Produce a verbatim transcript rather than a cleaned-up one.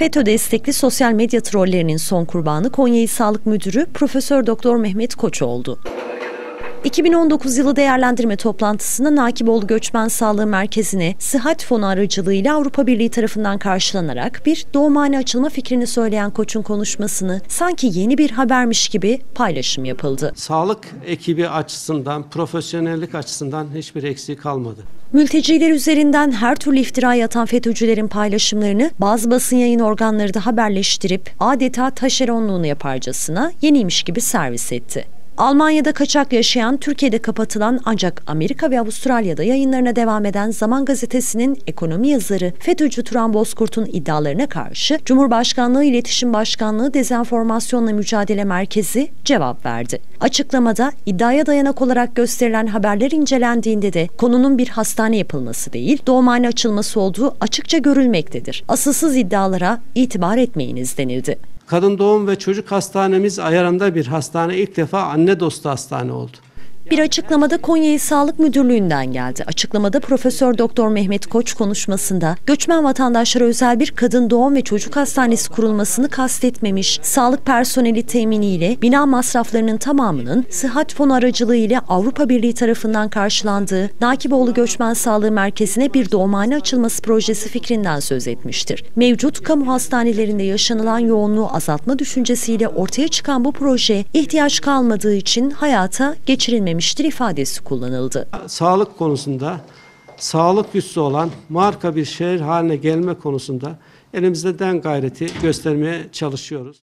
FETÖ destekli sosyal medya trollerinin son kurbanı Konya İl Sağlık Müdürü Profesör Doktor Mehmet Koç oldu. iki bin on dokuz yılı değerlendirme toplantısına Nakiboğlu Göçmen Sağlığı Merkezi'ne Sıhhat Fonu aracılığıyla Avrupa Birliği tarafından karşılanarak bir doğumhane açılma fikrini söyleyen Koç'un konuşmasını sanki yeni bir habermiş gibi paylaşım yapıldı. Sağlık ekibi açısından, profesyonellik açısından hiçbir eksiği kalmadı. Mülteciler üzerinden her türlü iftiraya atan FETÖ'cülerin paylaşımlarını bazı basın yayın organları da haberleştirip adeta taşeronluğunu yaparcasına yeniymiş gibi servis etti. Almanya'da kaçak yaşayan, Türkiye'de kapatılan ancak Amerika ve Avustralya'da yayınlarına devam eden Zaman Gazetesi'nin ekonomi yazarı FETÖ'cü Turan Bozkurt'un iddialarına karşı Cumhurbaşkanlığı İletişim Başkanlığı Dezenformasyonla Mücadele Merkezi cevap verdi. Açıklamada iddiaya dayanak olarak gösterilen haberler incelendiğinde de konunun bir hastane yapılması değil, doğumhane açılması olduğu açıkça görülmektedir. Asılsız iddialara itibar etmeyiniz denildi. Kadın doğum ve çocuk hastanemiz ayarında bir hastane ilk defa anne dostu hastane oldu. Bir açıklamada Konya İl Sağlık Müdürlüğü'nden geldi. Açıklamada Profesör Doktor Mehmet Koç konuşmasında göçmen vatandaşlara özel bir kadın doğum ve çocuk hastanesi kurulmasını kastetmemiş, sağlık personeli teminiyle bina masraflarının tamamının Sıhhat Fonu aracılığıyla Avrupa Birliği tarafından karşılandığı Nakiboğlu Göçmen Sağlığı Merkezi'ne bir doğumhane açılması projesi fikrinden söz etmiştir. Mevcut kamu hastanelerinde yaşanılan yoğunluğu azaltma düşüncesiyle ortaya çıkan bu proje ihtiyaç kalmadığı için hayata geçirilmemiştir ifadesi kullanıldı. Sağlık konusunda sağlık üssü olan marka bir şehir haline gelme konusunda elimizden gayret göstermeye çalışıyoruz.